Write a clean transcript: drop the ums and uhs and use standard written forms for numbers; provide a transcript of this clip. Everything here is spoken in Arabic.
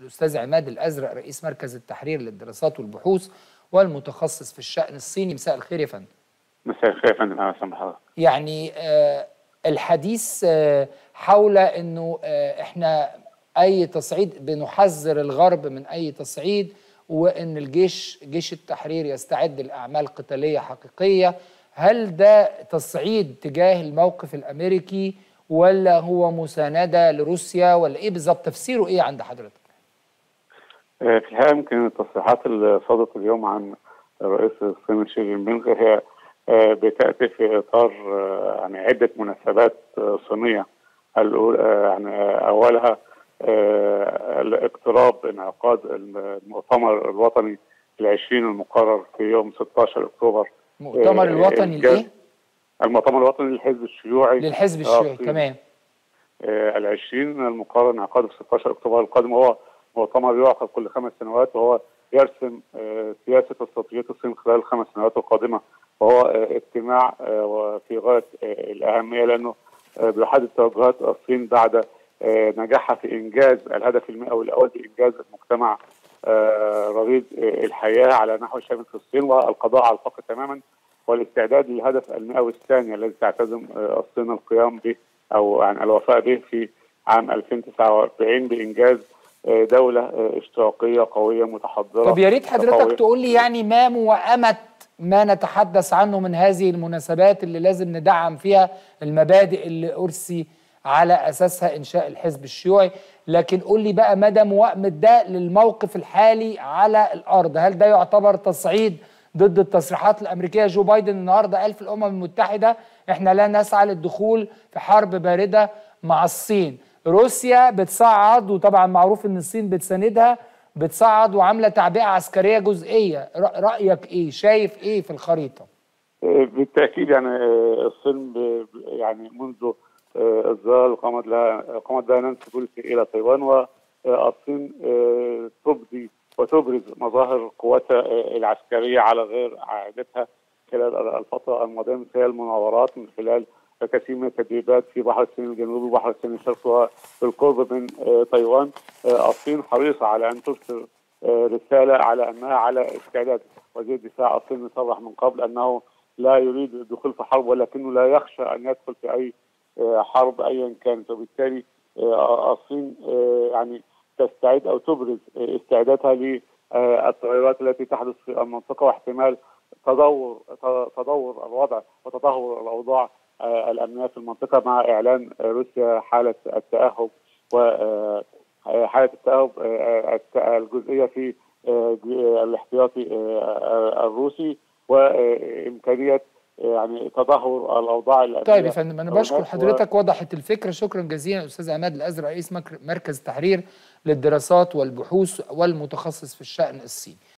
الأستاذ عماد الأزرق رئيس مركز التحرير للدراسات والبحوث والمتخصص في الشأن الصيني. مساء الخير يا فندم. مساء الخير يا فندم، أهلا وسهلا بحضرتك. يعني الحديث حول أنه إحنا أي تصعيد، بنحذر الغرب من أي تصعيد، وأن جيش التحرير يستعد لأعمال قتالية حقيقية. هل ده تصعيد تجاه الموقف الأمريكي ولا هو مساندة لروسيا ولا إيه بالظبط؟ تفسيره إيه عند حضرتك؟ في الحقيقة يمكن التصريحات اللي صدرت اليوم عن الرئيس الصيني شيغن بينغ هي بتأتي في إطار يعني عدة مناسبات صينية، يعني أولها الاقتراب انعقاد المؤتمر الوطني ال20 المقرر في يوم 16 أكتوبر. المؤتمر الوطني الإيه؟ المؤتمر الوطني للحزب الشيوعي تمام. ال20 المقرر انعقاده في 16 أكتوبر القادم، هو مؤتمر يعقد كل 5 سنوات، وهو يرسم سياسة واستراتيجية الصين خلال ال5 سنوات القادمة، وهو اجتماع في غاية الأهمية لأنه بيحدد توجهات الصين بعد نجاحها في إنجاز الهدف المئوي الأول بإنجاز المجتمع رغيد الحياة على نحو شامل في الصين والقضاء على الفقر تماما، والاستعداد للهدف المئوي الثاني الذي تعتزم الصين القيام به أو يعني الوفاء به في عام 2049 بإنجاز دولة اشتراكية قوية متحضرة. طب يا ريت حضرتك تقول لي يعني ما موائمة ما نتحدث عنه من هذه المناسبات اللي لازم ندعم فيها المبادئ اللي أرسي على أساسها إنشاء الحزب الشيوعي، لكن قول لي بقى مدى موائمة ده للموقف الحالي على الأرض. هل ده يعتبر تصعيد ضد التصريحات الأمريكية؟ جو بايدن النهارده قال في الأمم المتحدة إحنا لا نسعى للدخول في حرب باردة مع الصين. روسيا بتصعد، وطبعا معروف ان الصين بتساندها، بتصعد وعامله تعبئه عسكريه جزئيه. رايك ايه؟ شايف ايه في الخريطه؟ بالتاكيد يعني الصين يعني منذ الظاهر قامت لها نانسي بولسي الى تايوان، والصين تبدي وتبرز مظاهر قوتها العسكريه على غير عادتها خلال الفتره الماضيه من خلال مناورات، من خلال كثير من التدريبات في بحر الصين الجنوبي وبحر الصين الشرقي والقرب من تايوان. الصين حريصه على ان ترسل رساله على انها على استعداد. وزير الدفاع الصيني صرح من قبل انه لا يريد الدخول في حرب، ولكنه لا يخشى ان يدخل في اي حرب ايا كانت، وبالتالي الصين يعني تستعد او تبرز استعدادها للتغيرات التي تحدث في المنطقه واحتمال تدور الوضع وتدهور الاوضاع الأمنية في المنطقة مع إعلان روسيا حالة التأهب الجزئية في الاحتياطي الروسي وإمكانية يعني تدهور الأوضاع الأمنية. طيب يا فندم، أنا بشكر حضرتك، وضحت الفكرة. شكرا جزيلا أستاذ عماد الأزرق رئيس مركز تحرير للدراسات والبحوث والمتخصص في الشأن الصيني.